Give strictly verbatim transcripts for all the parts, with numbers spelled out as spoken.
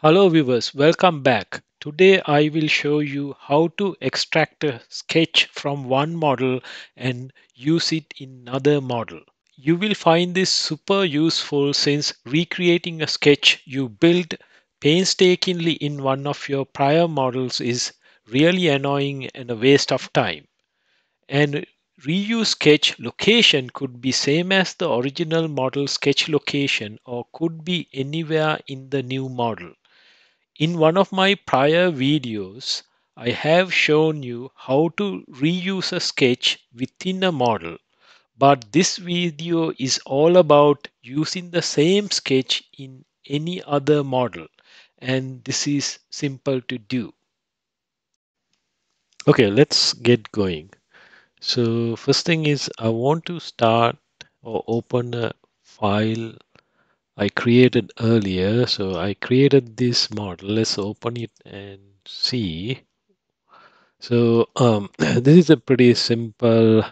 Hello viewers, welcome back. Today I will show you how to extract a sketch from one model and use it in another model. You will find this super useful since recreating a sketch you built painstakingly in one of your prior models is really annoying and a waste of time. And reuse sketch location could be same as the original model sketch location or could be anywhere in the new model. In one of my prior videos, I have shown you how to reuse a sketch within a model, but this video is all about using the same sketch in any other model, and this is simple to do. Okay, let's get going. So first thing is I want to start or open a file I created earlier. So I created this model. Let's open it and see. So um, this is a pretty simple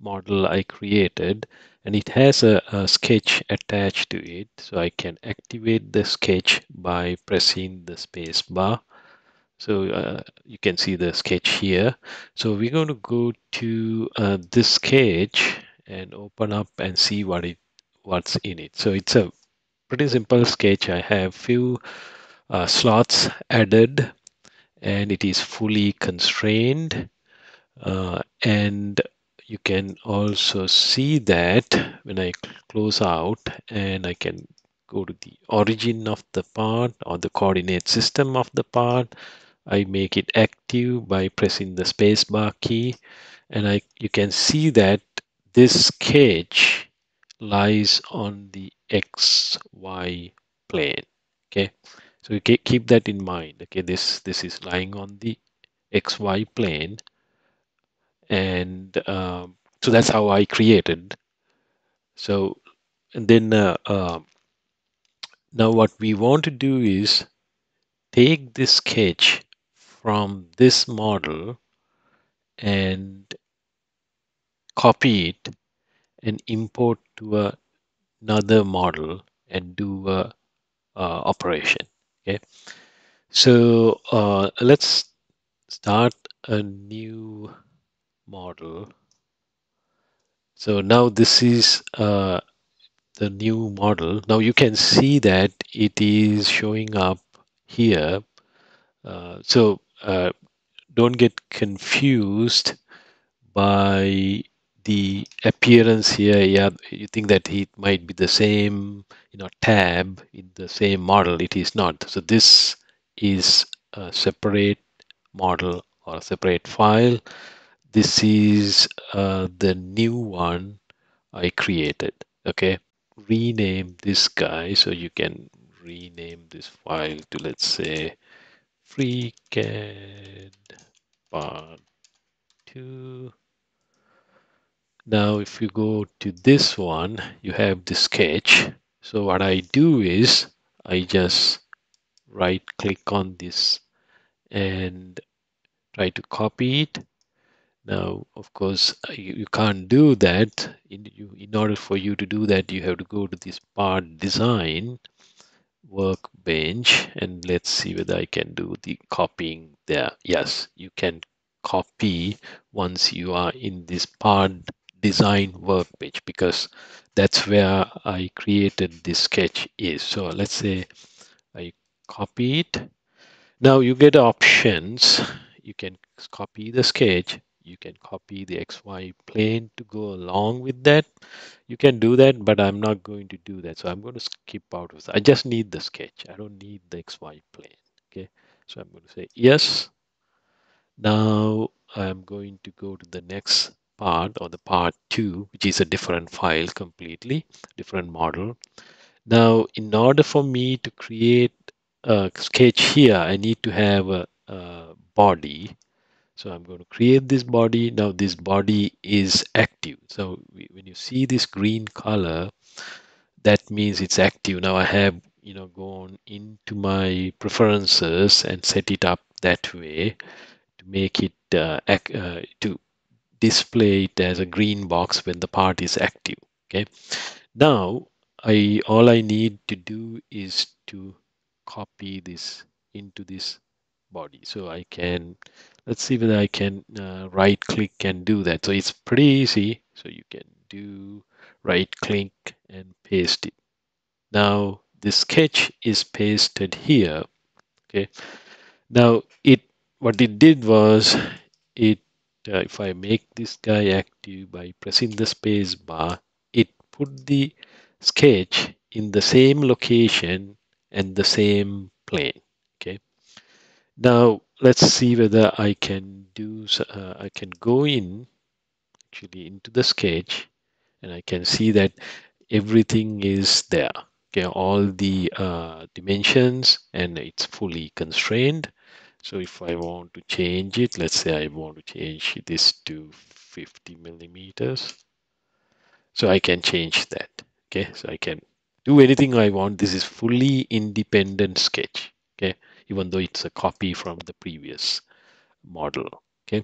model I created, and it has a, a sketch attached to it. So I can activate the sketch by pressing the space bar. So uh, you can see the sketch here. So we're going to go to uh, this sketch and open up and see what it what's in it. So it's a pretty simple sketch. I have few uh, slots added, and it is fully constrained. Uh, and you can also see that when I close out, and I can go to the origin of the part or the coordinate system of the part. I make it active by pressing the spacebar key, and I you can see that this sketch lies on the X Y plane. Okay, so you keep that in mind. Okay, this this is lying on the X Y plane, and um, so that's how I created. So and then uh, uh, now what we want to do is take this sketch from this model and copy it and import to another model and do a, a operation. Okay, so uh, let's start a new model. So now this is uh, the new model. Now you can see that it is showing up here. Uh, so uh, don't get confused by the appearance here. Yeah, you think that it might be the same, you know, tab in the same model. It is not. So this is a separate model or a separate file. This is uh, the new one I created. Okay, rename this guy. So you can rename this file to, let's say, FreeCad part two. Now if you go to this one, you have the sketch. So what I do is I just right click on this and try to copy it. Now, of course, you, you can't do that. In, you, in order for you to do that, you have to go to this Part Design workbench, and let's see whether I can do the copying there. Yes, you can copy once you are in this Part Design workbench, because that's where I created this sketch is. So let's say I copy it. Now you get options. You can copy the sketch. You can copy the X Y plane to go along with that. You can do that, but I'm not going to do that. So I'm going to skip out of this. I just need the sketch. I don't need the X Y plane. Okay, so I'm going to say yes. Now I'm going to go to the next part, or the part two, which is a different file completely, different model. Now, in order for me to create a sketch here, I need to have a, a body. So I'm going to create this body. Now this body is active. So we, when you see this green color, that means it's active. Now I have, you know, gone into my preferences and set it up that way to make it uh, act, uh, to display it as a green box when the part is active. Okay. Now I all I need to do is to copy this into this body. So I can, let's see whether I can uh, right click and do that. So it's pretty easy. So you can do right click and paste it. Now the sketch is pasted here. Okay. Now it, what it did was it, uh, if I make this guy active by pressing the space bar, it put the sketch in the same location and the same plane. Okay. Now let's see whether I can do, uh, I can go in actually into the sketch and I can see that everything is there. Okay, all the uh, dimensions, and it's fully constrained. So if I want to change it, let's say I want to change this to fifty millimeters. So I can change that. Okay, so I can do anything I want. This is fully independent sketch. Okay, even though it's a copy from the previous model. Okay,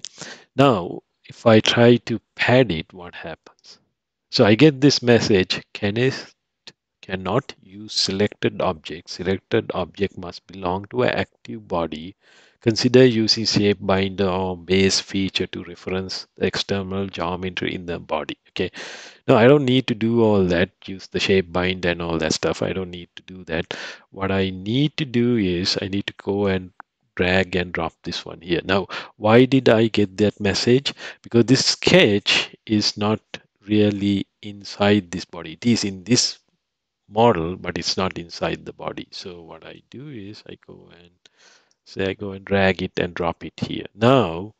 now if I try to pad it, what happens? So I get this message, Kenneth cannot use selected object. Selected object must belong to an active body. Consider using shape binder or base feature to reference the external geometry in the body. Okay. Now I don't need to do all that, use the shape binder and all that stuff. I don't need to do that. What I need to do is I need to go and drag and drop this one here. Now, why did I get that message? Because this sketch is not really inside this body. It is in this model, but it's not inside the body. So what I do is I go and say I go and drag it and drop it here. Now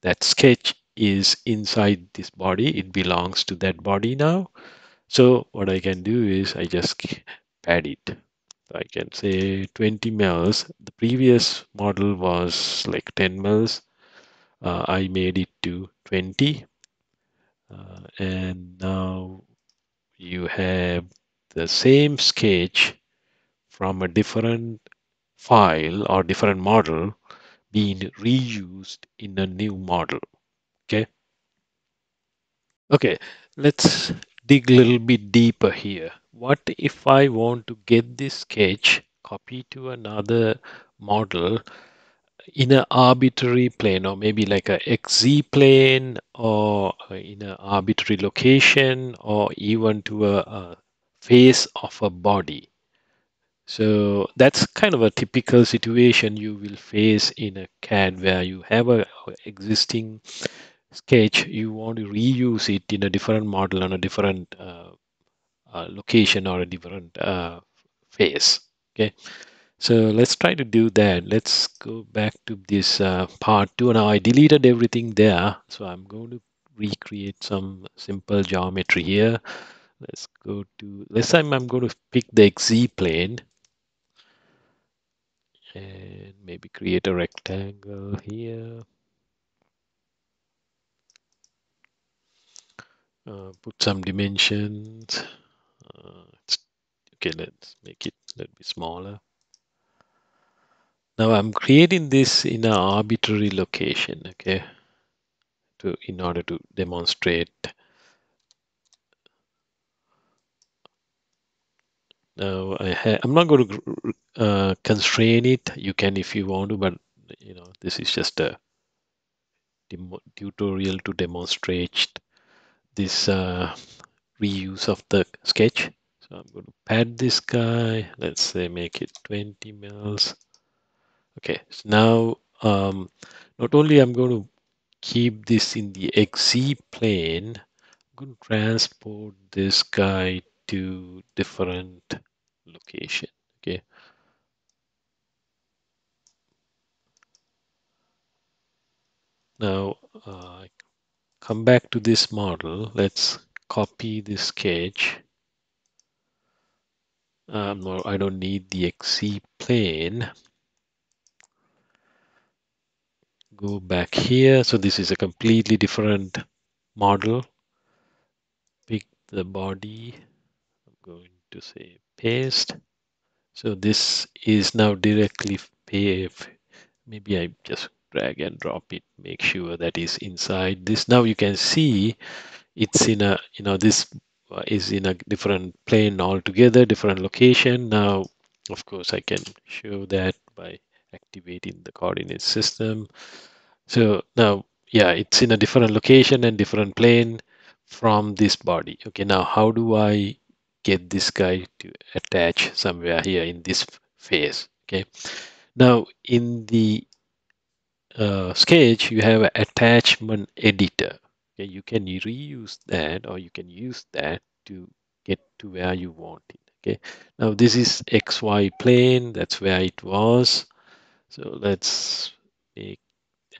that sketch is inside this body. It belongs to that body now. So what I can do is I just pad it. So I can say twenty mils. The previous model was like ten mils. Uh, I made it to twenty. Uh, and now you have the same sketch from a different file or different model being reused in a new model. Okay. Okay. Let's dig a little bit deeper here. What if I want to get this sketch, copy to another model in an arbitrary plane, or maybe like a X Z plane, or in an arbitrary location, or even to a, a face of a body. So that's kind of a typical situation you will face in a C A D, where you have a existing sketch, you want to reuse it in a different model on a different uh, uh, location or a different uh, face. Okay, so let's try to do that. Let's go back to this uh, part two. Now I deleted everything there, so I'm going to recreate some simple geometry here. Let's go to, this time I'm going to pick the X Z plane and maybe create a rectangle here. Uh, put some dimensions. Uh, okay, let's make it a little bit smaller. Now I'm creating this in an arbitrary location, okay, to in order to demonstrate. Now I ha I'm not going to uh, constrain it. You can if you want to, but you know this is just a tutorial to demonstrate this uh, reuse of the sketch. So I'm going to pad this guy. Let's say make it twenty mils. Okay. So now um, not only I'm going to keep this in the X Z plane, I'm going to transport this guy to different location. Okay. Now uh, come back to this model. Let's copy this sketch. Um, no, I don't need the X Z plane. Go back here. So this is a completely different model. Pick the body. Going to say paste. So this is now directly paved. Maybe I just drag and drop it, make sure that is inside this. Now you can see it's in a, you know, this is in a different plane altogether, different location. Now Of course, I can show that by activating the coordinate system. So now, yeah, it's in a different location and different plane from this body. Okay, now how do I get this guy to attach somewhere here in this phase? Okay, now in the uh, sketch, you have an attachment editor. Okay, you can reuse that, or you can use that to get to where you want it. Okay, now this is X Y plane, that's where it was. So let's make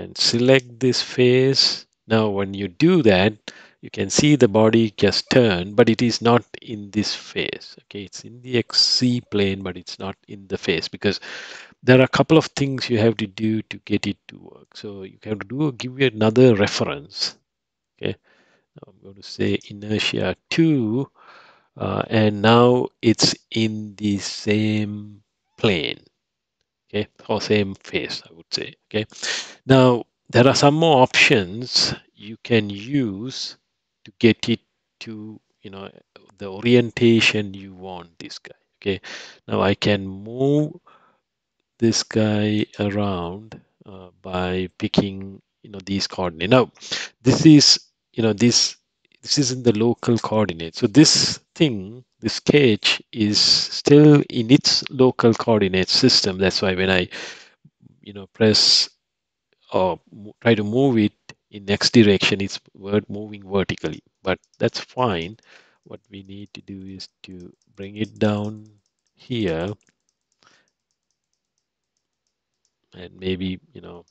and select this face. Now when you do that, you can see the body just turned, but it is not in this face. Okay, it's in the X Z plane, but it's not in the face, because there are a couple of things you have to do to get it to work. So you have to do, give you another reference. Okay, now I'm going to say inertia two. Uh, and now it's in the same plane, okay, or same face, I would say. Okay, now there are some more options you can use to get it to, you know, the orientation you want this guy. Okay, now I can move this guy around uh, by picking, you know, these coordinates. Now this is, you know, this this is in the local coordinate. So this thing, this sketch is still in its local coordinate system. That's why when I, you know, press or try to move it in next direction, it's moving vertically, but that's fine. What we need to do is to bring it down here and maybe, you know,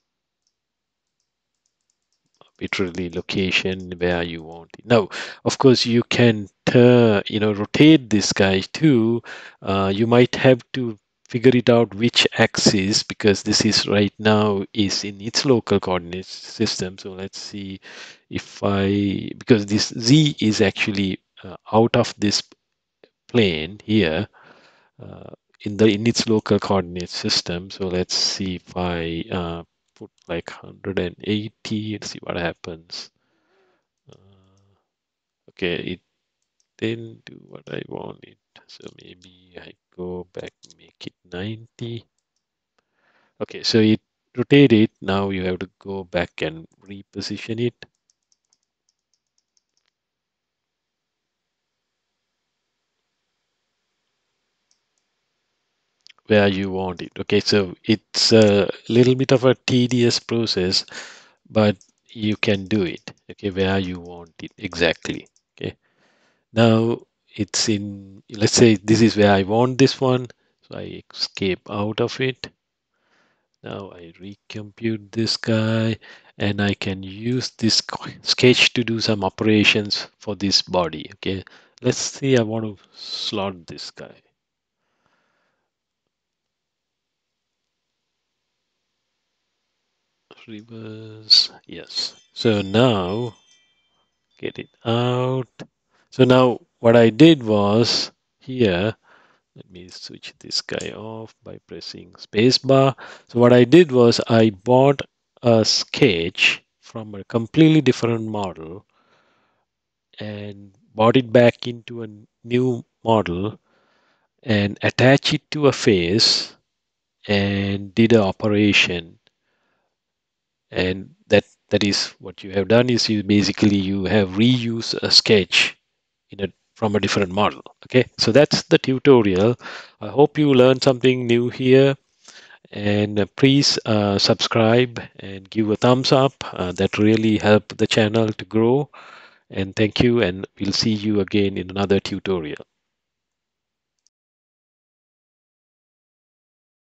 literally location where you want it. Now, of course, you can turn, you know, rotate this guy too. Uh, you might have to figure it out which axis, because this is right now is in its local coordinate system. So let's see if I, because this Z is actually uh, out of this plane here uh, in the in its local coordinate system. So let's see if I uh, put like one hundred eighty and see what happens. Uh, okay, it didn't do what I wanted. So maybe I go back and make it ninety. Okay, so it rotated it. Now you have to go back and reposition it. Where you want it. Okay, so it's a little bit of a tedious process, but you can do it. Okay, where you want it exactly. Okay, now it's in, let's say this is where I want this one, so I escape out of it. Now I recompute this guy, and I can use this sketch to do some operations for this body. Okay, let's see, I want to slot this guy. Reverse, yes. So now get it out. So now what I did was here, let me switch this guy off by pressing spacebar. So what I did was I bought a sketch from a completely different model and brought it back into a new model and attach it to a face and did an operation. And that that is what you have done, is you basically you have reused a sketch in a from a different model. Okay, so that's the tutorial. I hope you learned something new here, and please uh, subscribe and give a thumbs up. Uh, that really helps the channel to grow, and thank you, and we'll see you again in another tutorial.